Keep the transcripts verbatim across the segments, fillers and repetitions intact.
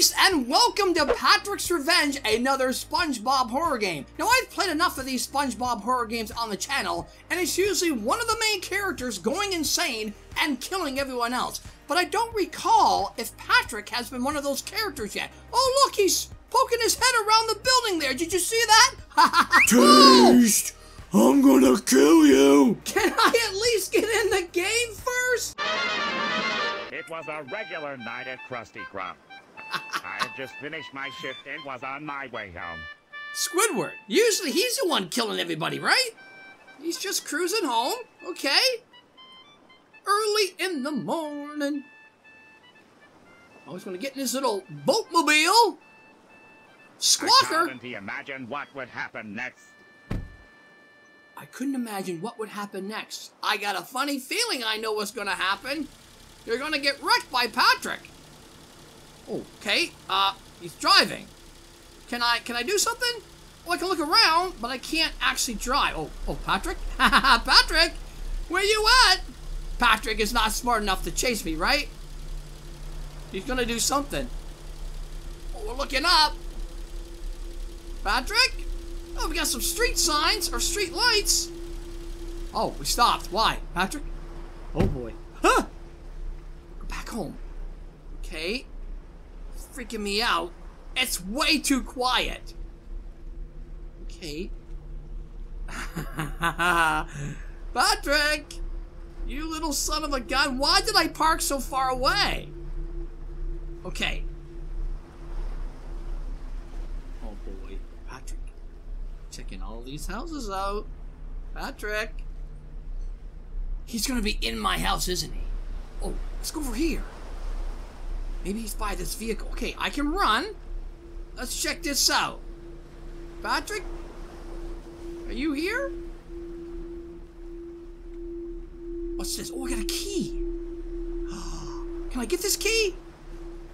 Peace and welcome to Patrick's Revenge, another SpongeBob horror game. Now, I've played enough of these SpongeBob horror games on the channel, and it's usually one of the main characters going insane and killing everyone else. But I don't recall if Patrick has been one of those characters yet. Oh, look, he's poking his head around the building there. Did you see that? Taste! Oh. I'm gonna kill you! Can I at least get in the game first? It was a regular night at Krusty Krab. I had just finished my shift and was on my way home. Squidward, usually he's the one killing everybody, right? He's just cruising home, okay? Early in the morning. I was going to get in this little boatmobile. Squawker! I couldn't imagine what would happen next. I couldn't imagine what would happen next. I got a funny feeling I know what's going to happen. You're going to get wrecked by Patrick. Okay, uh, he's driving. Can I, can I do something? Well, I can look around, but I can't actually drive. Oh, oh, Patrick? Patrick, where you at? Patrick is not smart enough to chase me, right? He's gonna do something. Oh, we're looking up. Patrick? Oh, we got some street signs or street lights. Oh, we stopped. Why, Patrick? Oh, boy. Huh? Go back home. Okay. Freaking me out. It's way too quiet. Okay. Patrick! You little son of a gun. Why did I park so far away? Okay. Oh boy. Patrick. Checking all these houses out. Patrick. He's gonna be in my house, isn't he? Oh, let's go over here. Maybe he's by this vehicle. Okay, I can run. Let's check this out. Patrick? Are you here? What's this? Oh, I got a key. Can I get this key?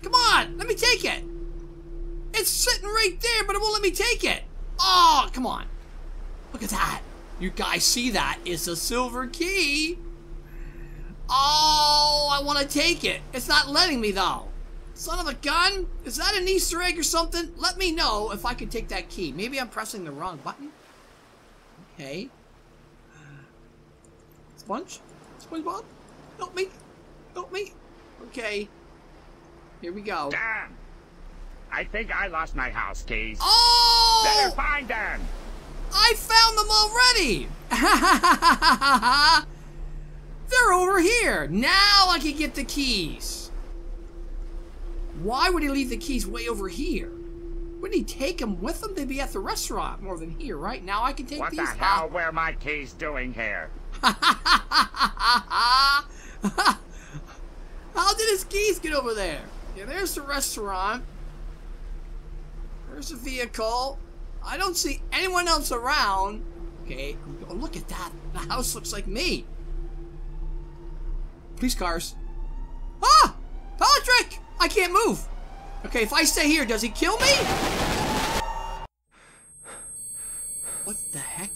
Come on, let me take it. It's sitting right there, but it won't let me take it. Oh, come on. Look at that. You guys see that? It's a silver key. Oh, I want to take it. It's not letting me, though. Son of a gun! Is that an Easter egg or something? Let me know if I can take that key. Maybe I'm pressing the wrong button. Okay. Sponge? SpongeBob? Help me! Help me! Okay. Here we go. Damn! I think I lost my house keys. Oh! Better find them! I found them already! Ha ha ha ha ha ha ha! They're over here. Now I can get the keys. Why would he leave the keys way over here? Wouldn't he take them with him? They'd be at the restaurant more than here, right? Now I can take what these. What the hell out. Were my keys doing here? How did his keys get over there? Yeah, there's the restaurant. There's the vehicle. I don't see anyone else around. Okay, oh, look at that. The house looks like me. Police cars. Ah! Patrick! I can't move. Okay, if I stay here, does he kill me? What the heck?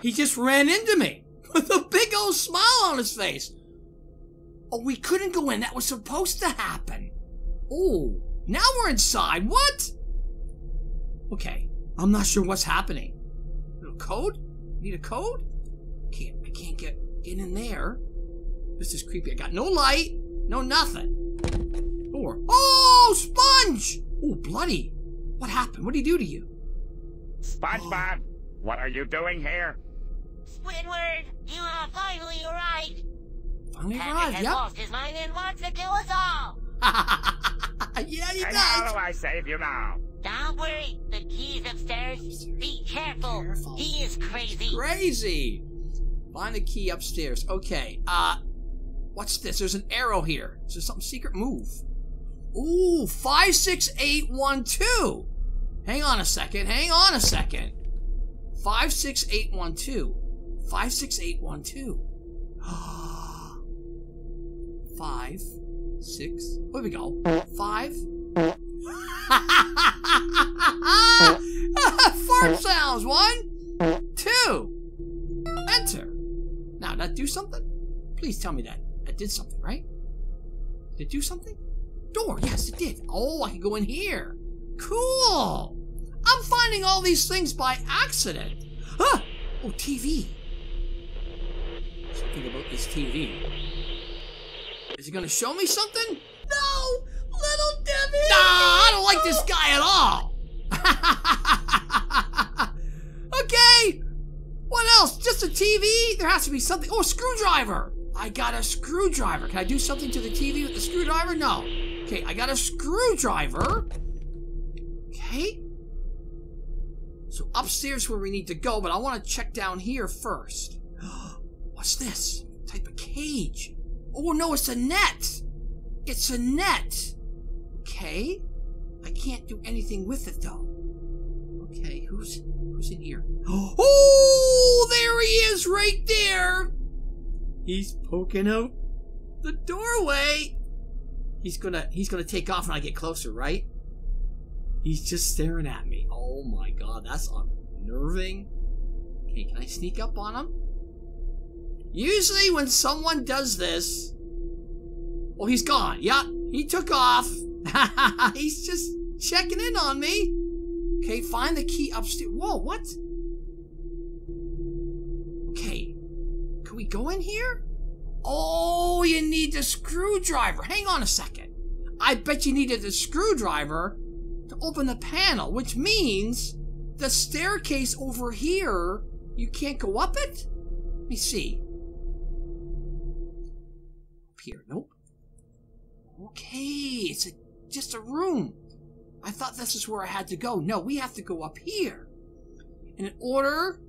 He just ran into me with a big old smile on his face. Oh, we couldn't go in. That was supposed to happen. Oh, now we're inside. What? Okay, I'm not sure what's happening. Little code? Need a code? Can't. I can't get... Get in there. This is creepy. I got no light, no nothing. Door. Oh, Sponge! Oh, bloody. What happened? What did he do to you? SpongeBob, oh. What are you doing here? Squidward, you have finally arrived. Finally Patrick arrived, has yep. lost his mind and wants to kill us all. Yeah, he and does. How do I save you now? Don't worry. The key's upstairs. Be careful. Be careful. He is crazy. He's crazy. Find the key upstairs. Okay, uh, what's this? There's an arrow here. Is there something secret? Move. Ooh, five six eight one two. Hang on a second. Hang on a second. five six eight one two. five six eight one two. Five, six. Here we go. Five. Fart sounds. One, two. Enter. Now, did that do something? Please tell me that. That did something, right? Did it do something? Door, yes it did. Oh, I can go in here. Cool. I'm finding all these things by accident. Huh? Oh, T V. Something about this T V. Is he gonna show me something? No, little Debbie. Nah, I don't like this guy at all. Okay. What else? Just a T V? There has to be something. Oh, a screwdriver. I got a screwdriver. Can I do something to the T V with the screwdriver? No. Okay, I got a screwdriver. Okay. So upstairs where we need to go, but I want to check down here first. What's this? Type of cage. Oh no, it's a net. It's a net. Okay. I can't do anything with it though. Okay, who's who's in here? Oh, there he is right there. He's poking out the doorway. He's gonna he's gonna take off when I get closer, right? He's just staring at me. Oh my god, that's unnerving. Okay, can I sneak up on him? Usually when someone does this... Oh, he's gone. Yeah, he took off. He's just checking in on me. Okay, find the key upstairs. Whoa, what? Okay, can we go in here? Oh, you need the screwdriver. Hang on a second. I bet you needed the screwdriver to open the panel, which means the staircase over here, you can't go up it? Let me see. Up here, nope. Okay, it's a, just a room. I thought this is where I had to go. No, we have to go up here. And in order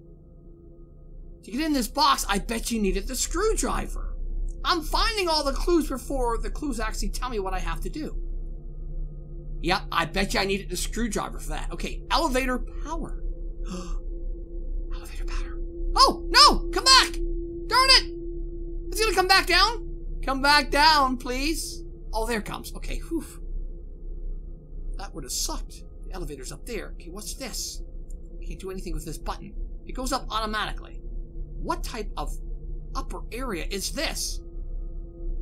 to get in this box, I bet you needed the screwdriver. I'm finding all the clues before the clues actually tell me what I have to do. Yep, yeah, I bet you I needed the screwdriver for that. Okay, elevator power. Elevator power. Oh, no! Come back! Darn it! It's gonna come back down? Come back down, please. Oh, there it comes. Okay, whew. That would have sucked. The elevator's up there. Okay, what's this? I can't do anything with this button. It goes up automatically. What type of upper area is this?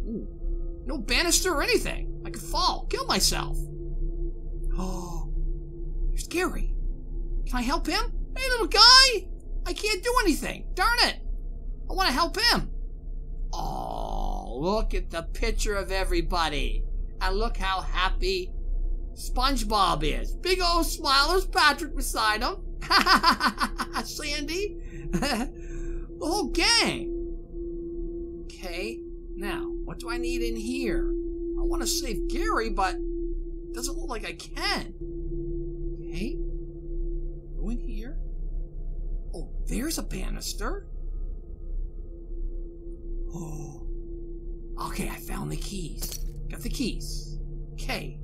Ooh. No banister or anything. I could fall. Kill myself. Oh, you're scary. Can I help him? Hey, little guy! I can't do anything. Darn it! I want to help him. Oh, look at the picture of everybody. And look how happy SpongeBob is. Big old smile. There's Patrick beside him. Sandy. The whole gang. Okay, now, what do I need in here? I want to save Gary, but... doesn't look like I can. Okay. Go in here. Oh, there's a banister. Oh. Okay, I found the keys. Got the keys. Okay.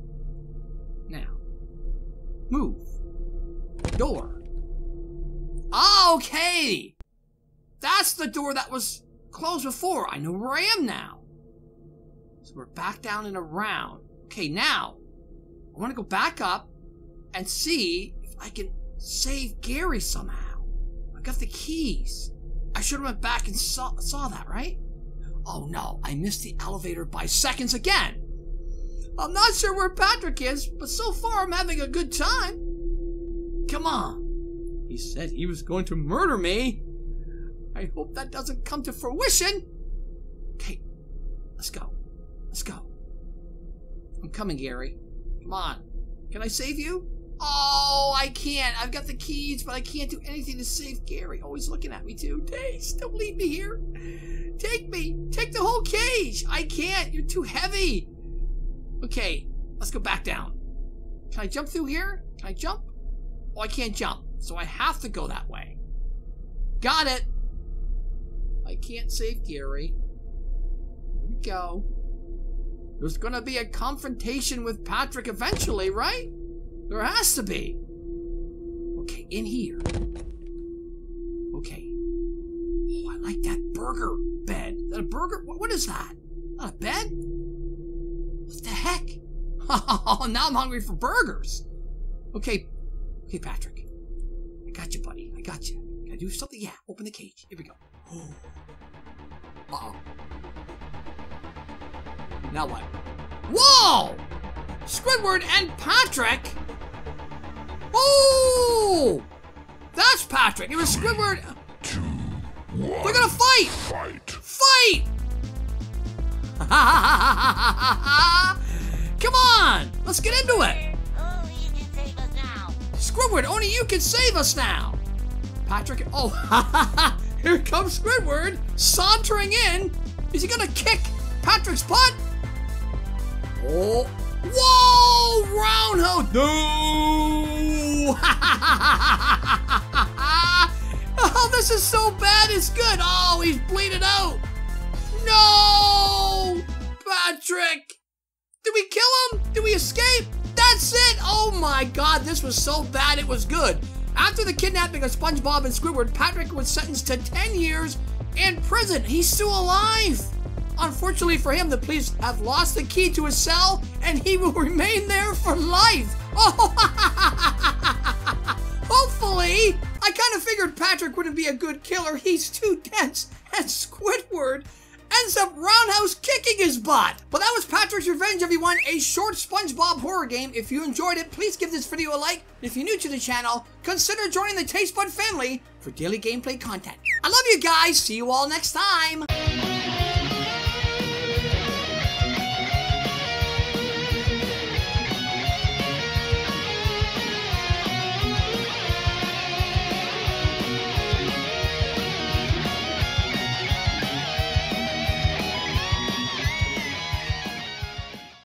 Now. Move. Door. Ah, okay! That's the door that was closed before. I know where I am now. So we're back down and around. Okay, now. I want to go back up and see if I can save Gary somehow. I got the keys. I should have went back and saw, saw that, right? Oh no, I missed the elevator by seconds again. I'm not sure where Patrick is, but so far I'm having a good time. Come on. He said he was going to murder me. I hope that doesn't come to fruition. Okay, let's go. Let's go. I'm coming, Gary. Come on. Can I save you? Oh, I can't. I've got the keys, but I can't do anything to save Gary. Oh, he's looking at me too. Please, don't leave me here. Take me. Take the whole cage. I can't. You're too heavy. Okay, let's go back down. Can I jump through here? Can I jump? Oh, I can't jump, so I have to go that way. Got it. I can't save Gary. Here we go. There's gonna be a confrontation with Patrick eventually, right? There has to be. Okay, in here. Okay. Oh, I like that burger bed. Is that a burger? What is that? Not a bed? What the heck? Oh, now I'm hungry for burgers. Okay. Okay, Patrick. I got you, buddy. I got you. Can I do something? Yeah, open the cage. Here we go. Oh. Uh-oh. Now what? Whoa! Squidward and Patrick? Oh! That's Patrick. It was Three, Squidward. Two, one, they're gonna fight! Fight! Fight! Come on! Let's get into it! Only you can save us now. Squidward, only you can save us now! Patrick, oh, here comes Squidward, sauntering in. Is he gonna kick Patrick's butt? Oh, whoa, roundhouse, no! Oh, this is so bad, it's good. Oh, he's bleeding out. No, Patrick. Did we kill him? Did we escape? That's it. Oh my God, this was so bad, it was good. After the kidnapping of SpongeBob and Squidward, Patrick was sentenced to ten years in prison. He's still alive. Unfortunately for him, the police have lost the key to his cell and he will remain there for life. Oh, hopefully. I kind of figured Patrick wouldn't be a good killer. He's too dense, and Squidward ends up roundhouse kicking his butt. But that was Patrick's Revenge, everyone, a short SpongeBob horror game. If you enjoyed it, please give this video a like. If you're new to the channel, consider joining the Taste Bud family for daily gameplay content. I love you guys. See you all next time.